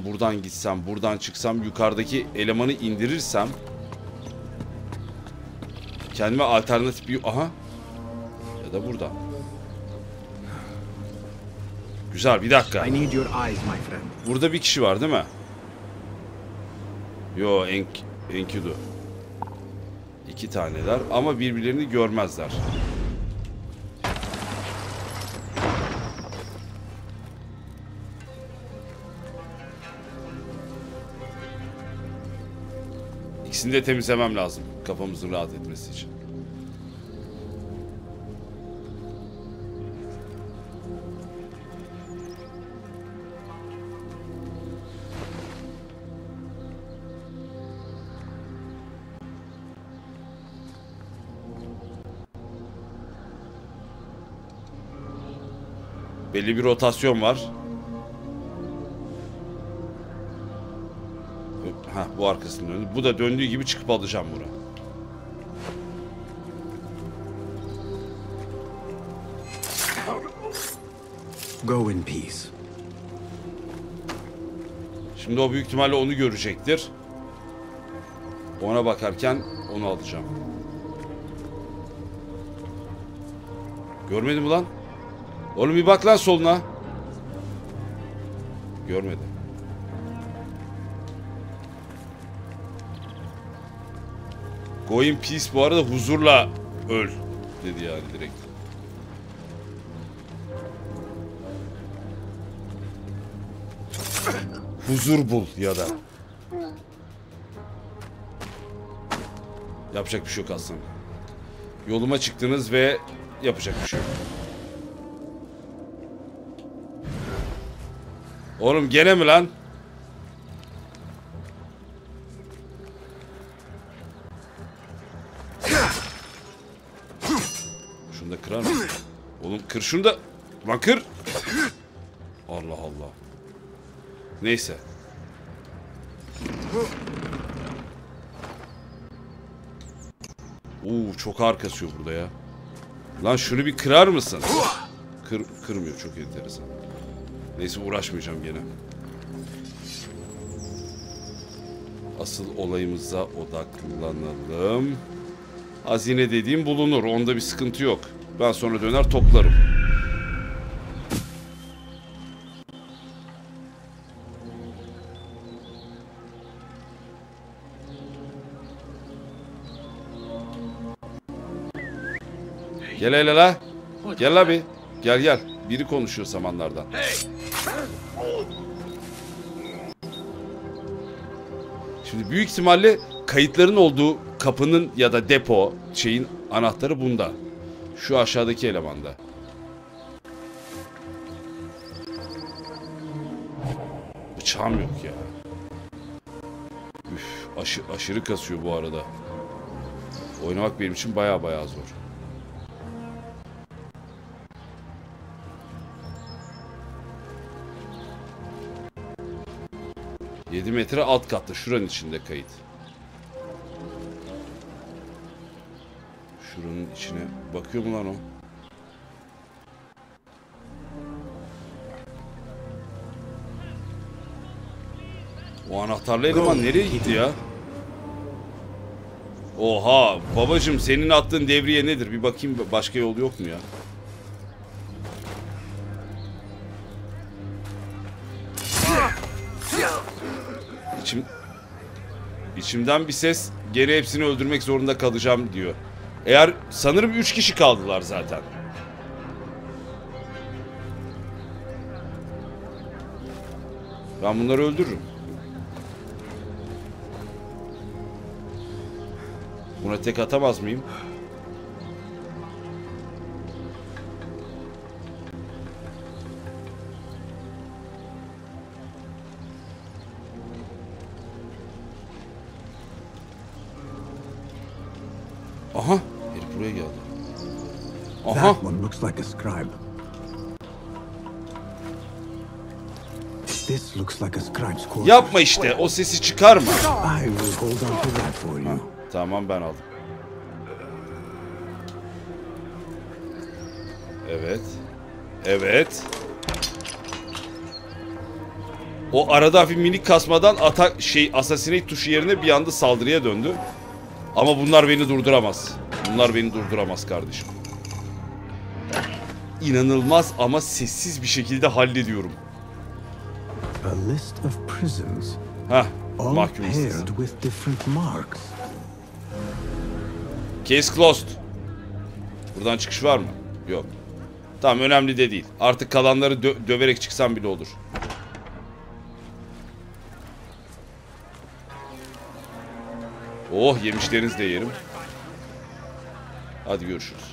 Buradan gitsem, buradan çıksam, yukarıdaki elemanı indirirsem kendime alternatif bir... Aha! Ya da buradan. Güzel, bir dakika. Burada bir kişi var değil mi? Yo, Enkidu. İki taneler ama birbirlerini görmezler. İkisini de temizlemem lazım kafamızın rahat etmesi için. Belli bir rotasyon var. Ha, bu arkasını döndü. Bu da döndüğü gibi çıkıp alacağım bunu. Go in peace. Şimdi o büyük ihtimalle onu görecektir. Ona bakarken onu alacağım. Görmedim ulan. Oğlum bir bak lan soluna. Görmedim. Go in peace bu arada huzurla öl dedi yani direkt. Huzur bul ya da. Yapacak bir şey yok aslında. Yoluma çıktınız ve yapacak bir şey yok. Oğlum gene mi lan? Şunu da kırar mı? Oğlum kır şunu da. Lan kır. Allah Allah. Neyse. Oo, çok ağır kasıyor burada ya. Lan şunu bir kırar mısın? Kırmıyor, çok enteresan. Neyse uğraşmayacağım gene. Asıl olayımıza odaklanalım. Hazine dediğim bulunur. Onda bir sıkıntı yok. Ben sonra döner toplarım. Gel hele la. Gel abi. Gel. Biri konuşuyor samanlardan. Şimdi büyük ihtimalle kayıtların olduğu kapının ya da depo şeyin anahtarı bunda. Şu aşağıdaki elemanda. Bıçağım yok ya. Üf, aşırı kasıyor bu arada. Oynamak benim için baya zor. ...7 metre alt katta. Şuranın içinde kayıt. Şuranın içine... Bakıyor mu lan o? O anahtarlı eleman nereye gitti ya? Oha! Babacım senin attığın devriye nedir? Bir bakayım, başka yol yok mu ya? İçimden bir ses geri hepsini öldürmek zorunda kalacağım diyor. Eğer sanırım 3 kişi kaldılar zaten. Ben bunları öldürürüm. Buna tek atamaz mıyım? Aha, herif buraya geldi. Aha. Yapma işte, o sesi çıkarma. Tamam ben aldım. Evet. Evet. O arada hafif minik kasmadan atak assassinate tuşu yerine bir anda saldırıya döndü. Ama bunlar beni durduramaz. Bunlar beni durduramaz kardeşim. İnanılmaz ama sessiz bir şekilde hallediyorum. A list of prisons. Hah, mahkum listesi. Case closed. Buradan çıkış var mı? Yok. Tamam, önemli de değil. Artık kalanları döverek çıksam bile olur. Oh, yemişlerinizi de yerim. Hadi görüşürüz.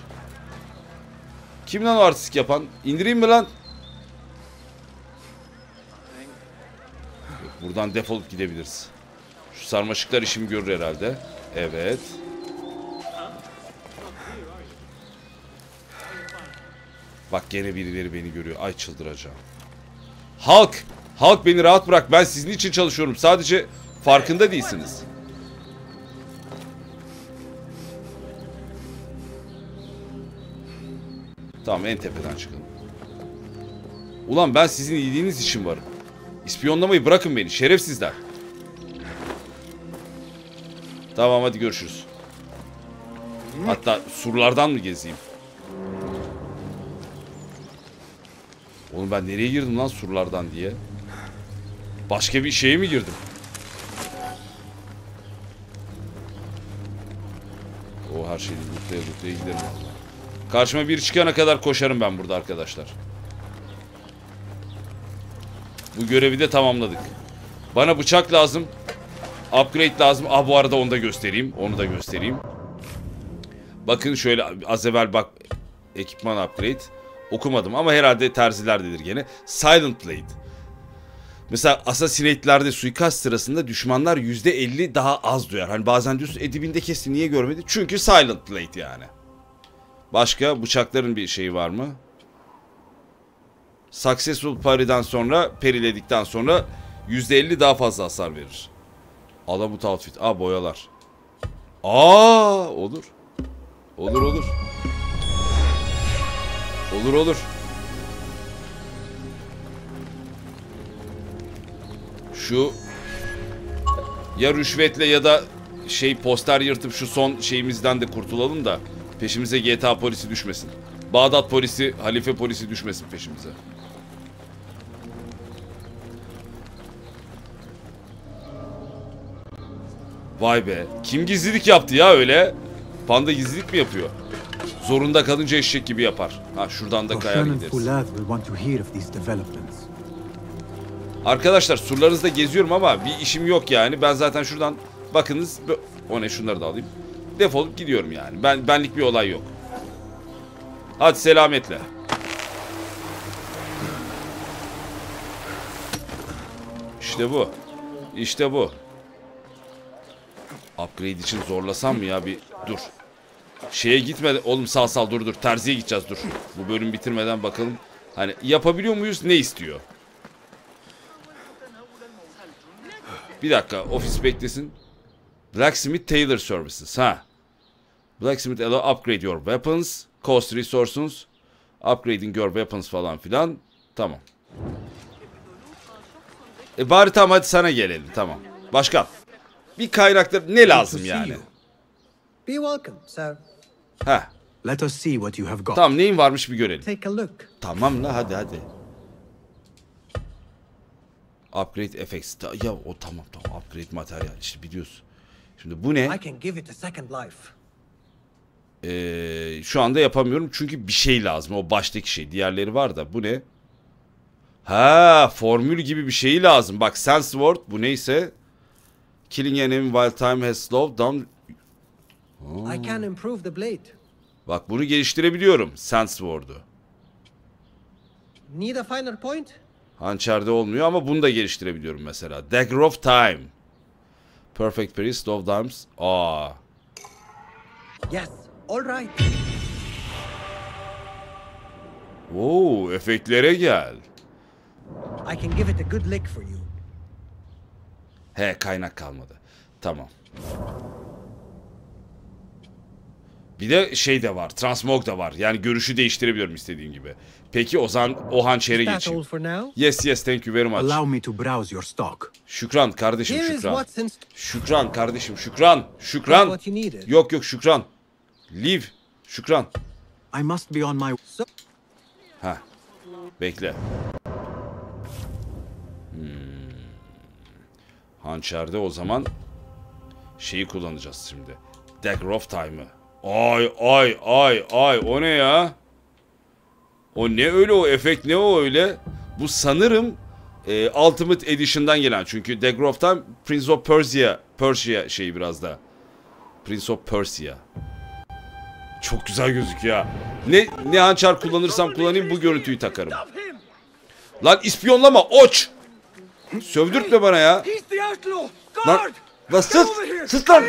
Kim lan o artistik yapan? İndireyim mi lan? Yok, buradan defolup gidebiliriz. Şu sarmaşıklar işimi görür herhalde. Evet. Bak gene birileri beni görüyor. Ay çıldıracağım. Halk! Halk beni rahat bırak. Ben sizin için çalışıyorum. Sadece farkında değilsiniz. Tamam, en tepeden çıkalım. Ulan ben sizin iyiliğiniz için varım. İspiyonlamayı bırakın beni. Şerefsizler. Tamam, hadi görüşürüz. Hatta surlardan mı gezeyim? Oğlum ben nereye girdim lan surlardan diye? Başka bir şeye mi girdim? O her şeyi lootlaya giderim valla. Karşıma biri çıkana kadar koşarım ben burada arkadaşlar. Bu görevi de tamamladık. Bana bıçak lazım. Upgrade lazım. Ah, bu arada onu da göstereyim. Onu da göstereyim. Bakın şöyle az evvel bak. Ekipman upgrade. Okumadım ama herhalde terzilerdedir gene. Silent Blade. Mesela Assassinate'lerde suikast sırasında düşmanlar %50 daha az duyar. Hani bazen diyorsun dibinde kesti, niye görmedi? Çünkü Silent Blade yani. Başka bıçakların bir şeyi var mı? Successful parry'den sonra, periledikten sonra %50 daha fazla hasar verir. Alamut outfit. Aa, boyalar. Aa, olur. Olur olur. Olur olur. Şu ya rüşvetle ya da poster yırtıp şu son şeyimizden de kurtulalım da peşimize GTA polisi düşmesin. Bağdat polisi, halife polisi düşmesin peşimize. Vay be. Kim gizlilik yaptı ya öyle? Panda gizlilik mi yapıyor? Zorunda kalınca eşek gibi yapar. Ha, şuradan da kayar gideriz. Arkadaşlar surlarınızda geziyorum ama bir işim yok yani. Ben zaten şuradan bakınız. O ne, şunları da alayım. Defolup gidiyorum yani. Benlik bir olay yok. Hadi selametle. İşte bu. İşte bu. Upgrade için zorlasam mı ya bir? Dur. Şeye gitmeden oğlum, sağ dur. Terziye gideceğiz, dur. Bu bölüm bitirmeden bakalım. Hani yapabiliyor muyuz? Ne istiyor? Bir dakika, ofis beklesin. Blacksmith Tailor Services. Ha. Blacksmith allow upgrade your weapons, cost resources, upgrading your weapons falan filan. Tamam. Bari tamam, hadi sana gelelim. Tamam. Başkan. Bir kaynaklar ne lazım yani? Be welcome, sir. Ha. Let us see what you have got. Tamam, neyin varmış bir görelim. Take a look. Tamam la, hadi hadi. Upgrade effects. Ya o tamam. Upgrade materyal işte, biliyorsun. Şimdi bu ne? Şu anda yapamıyorum çünkü bir şey lazım. O baştaki şey. Diğerleri var da. Bu ne? Ha, formül gibi bir şey lazım. Bak, sense word. Bu neyse. Killing enemy while time has slowed down. I can improve the blade. Bak, bunu geliştirebiliyorum. Sense word'u. Need a finer point? Hançerde olmuyor ama bunu da geliştirebiliyorum mesela. Dagger of Time. Perfect parry, slow downs. Aa. Yes, all right. Oo, efektlere gel. I can give it a good lick for you. He, kaynak kalmadı. Tamam. Bir de şey de var, transmog da var. Yani görüşü değiştirebiliyorum istediğim gibi. Peki Ohan Çer'e geçeyim. Yes yes, thank you very much. Allow me to browse your stock. Şükran kardeşim, şükran. Şükran kardeşim, şükran. Şükran. Yok yok, şükran. Leave. Şükran. I must be on my... Ha. Bekle. Hançerde o zaman şeyi kullanacağız şimdi. Dagger of Time'ı. Ay ay ay ay, o ne ya? O ne öyle, o efekt ne o öyle? Bu sanırım Ultimate Edition'dan gelen. Çünkü Dagger of Time Prince of Persia şeyi biraz da. Prince of Persia. Çok güzel gözüküyor. Ne hançer kullanırsam kullanayım bu görüntüyü takarım. Lan ispiyonlama oç. Sövdürtme bana ya. Lan, lan sıt. Sıt lan.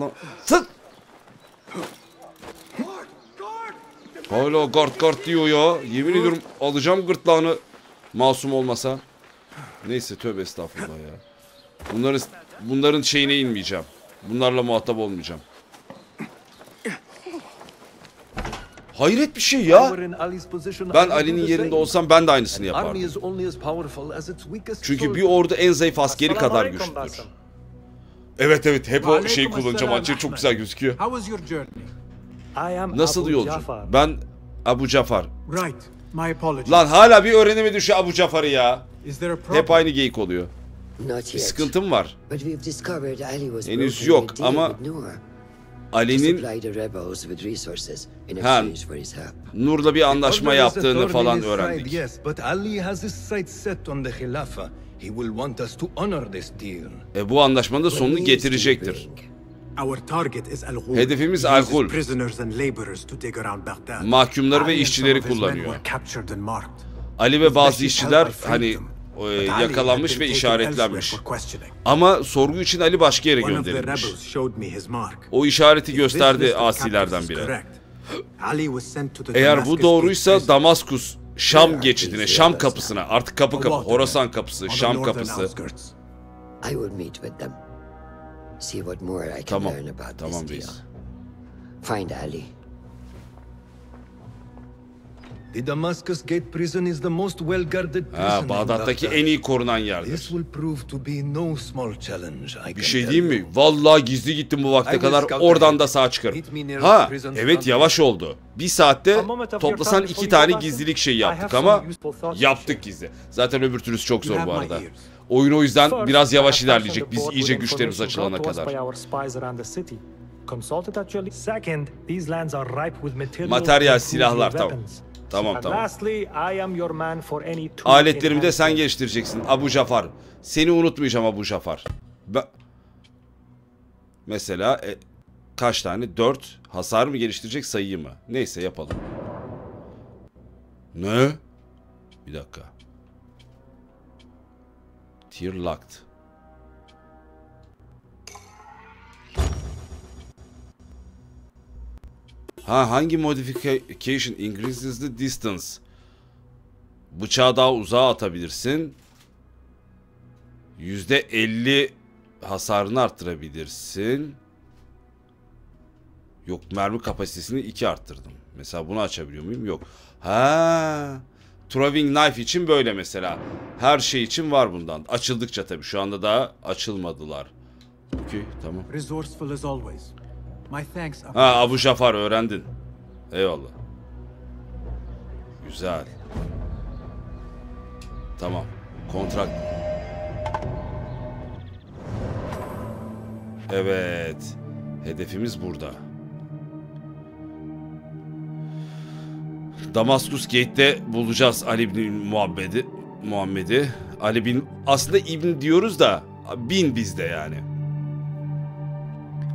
Lan sıt. Hala guard diyor ya. Yemin ediyorum alacağım gırtlağını. Masum olmasa. Neyse, tövbe estağfurullah ya. Bunların şeyine inmeyeceğim. Bunlarla muhatap olmayacağım. Hayret bir şey ya. Ben Ali'nin yerinde olsam ben de aynısını yapardım. Çünkü bir ordu en zayıf askeri kadar güçlüdür. Evet evet, hep o şeyi kullanacağım. Açık çok güzel gözüküyor. Nasıl yolcu? Ben Abu Jafar. Lan hala bir öğrenemedim şu Abu Jafar'ı ya. Hep aynı geyik oluyor. Bir sıkıntım var. Henüz yok ama... Ali'nin Nur'la bir anlaşma yaptığını falan öğrendik. Bu anlaşmanın da sonunu getirecektir. Hedefimiz Al-Ghul. Mahkumları ve işçileri kullanıyor. Ali ve bazı işçiler hani yakalanmış ve işaretlenmiş. Ama sorgu için Ali başka yere gönderilmiş. O işareti gösterdi asilerden biri. Eğer bu doğruysa Damaskus, Şam geçidine, Şam kapısına, artık kapı, Horasan kapısı, Şam kapısı. Tamam, tamam reis. Find Ali. Ha, Bağdat'taki en iyi korunan yerdir. Bir şey diyeyim mi? Vallahi gizli gittim bu vakte kadar, oradan da sağ çıkarım. Ha, evet yavaş oldu. Bir saatte toplasan 2 tane gizlilik şeyi yaptık ama yaptık gizli. Zaten öbür türlüsü çok zor bu arada. Oyun o yüzden biraz yavaş ilerleyecek, biz iyice güçlerimiz açılana kadar. Materyal, silahlar, tamam. Tamam tamam. Aletlerimi de sen geliştireceksin Abu Jafar. Seni unutmayacağım Abu Jafar. Mesela kaç tane? 4 hasar mı geliştirecek, sayıyı mı? Neyse yapalım. Ne? Bir dakika. Tier locked. Ha, hangi modification increases the distance? Bıçağı daha uzağa atabilirsin. %50 hasarını arttırabilirsin. Yok, mermi kapasitesini 2 arttırdım. Mesela bunu açabiliyor muyum? Yok. Ha, throwing knife için böyle mesela. Her şey için var bundan. Açıldıkça tabii. Şu anda daha açılmadılar. Okey, tamam. Resourceful as always. Ha, Abu Jafar, öğrendin. Eyvallah. Güzel. Tamam. Kontrat. Evet. Hedefimiz burada. Damaskus Gate'de bulacağız Ali bin Muhammed'i. Ali bin... Aslında İbn diyoruz da bin bizde yani.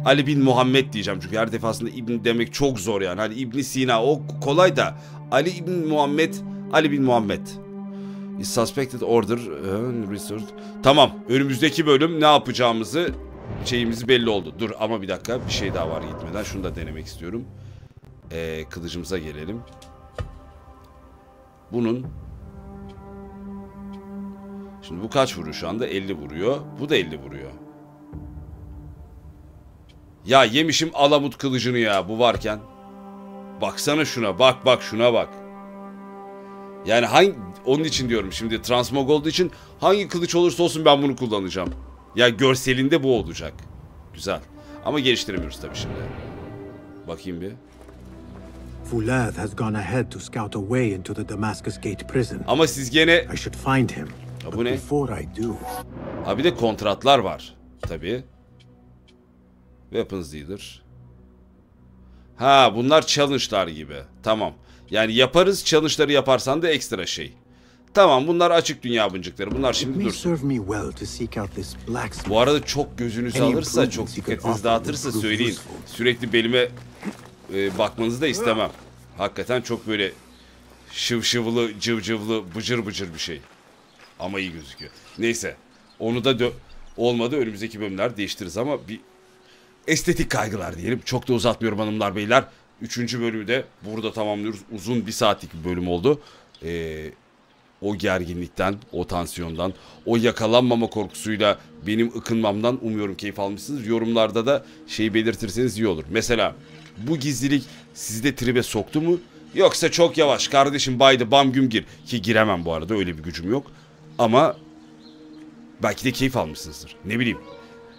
Ali bin Muhammed diyeceğim çünkü her defasında İbn demek çok zor yani. Hani İbn Sina o kolay da Ali bin Muhammed, Ali bin Muhammed. Is suspected order research. Tamam, önümüzdeki bölüm ne yapacağımızı, şeyimiz belli oldu. Dur ama bir dakika, bir şey daha var gitmeden. Şunu da denemek istiyorum. Kılıcımıza gelelim. Bunun. Şimdi bu kaç vuruyor şu anda? 50 vuruyor. Bu da 50 vuruyor. Ya yemişim Alamut kılıcını ya bu varken. Baksana şuna, bak bak şuna bak. Yani hangi, onun için diyorum şimdi transmog olduğu için hangi kılıç olursa olsun ben bunu kullanacağım. Ya görselinde bu olacak. Güzel. Ama geliştiremiyoruz tabii şimdi. Bakayım bir. Fulad has gone ahead to scout a way into the Damascus Gate prison. Ama siz gene I should find him. Ya bu ne? Ha bir de kontratlar var tabii. Weapons Dealer. Ha bunlar challenge'lar gibi. Tamam. Yani yaparız, challenge'ları yaparsan da ekstra şey. Tamam bunlar açık dünya buncukları. Bunlar şimdi dursun. Bu arada çok gözünüzü alırsa, çok dikkatinizi dağıtırsa söyleyin. Sürekli belime bakmanızı da istemem. Hakikaten çok böyle şıvşıvlı, cıvcıvlı, bıcır bıcır bir şey. Ama iyi gözüküyor. Neyse. Onu da olmadı. Önümüzdeki bölümler değiştiririz ama bir estetik kaygılar diyelim. Çok da uzatmıyorum hanımlar beyler. 3. bölümü de burada tamamlıyoruz. Uzun bir saatlik bir bölüm oldu. O gerginlikten, o tansiyondan, o yakalanmama korkusuyla benim ıkınmamdan umuyorum keyif almışsınız. Yorumlarda da şeyi belirtirseniz iyi olur. Mesela bu gizlilik sizi de tribe soktu mu? Yoksa çok yavaş kardeşim baydı bam güm gir. Ki giremem bu arada, öyle bir gücüm yok. Ama belki de keyif almışsınızdır. Ne bileyim.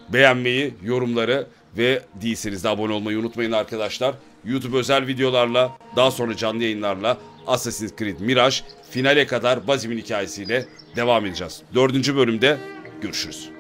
Beğenmeyi, yorumları ve değilseniz de abone olmayı unutmayın arkadaşlar. YouTube özel videolarla, daha sonra canlı yayınlarla Assassin's Creed Mirage finale kadar Basim'in hikayesiyle devam edeceğiz. 4. bölümde görüşürüz.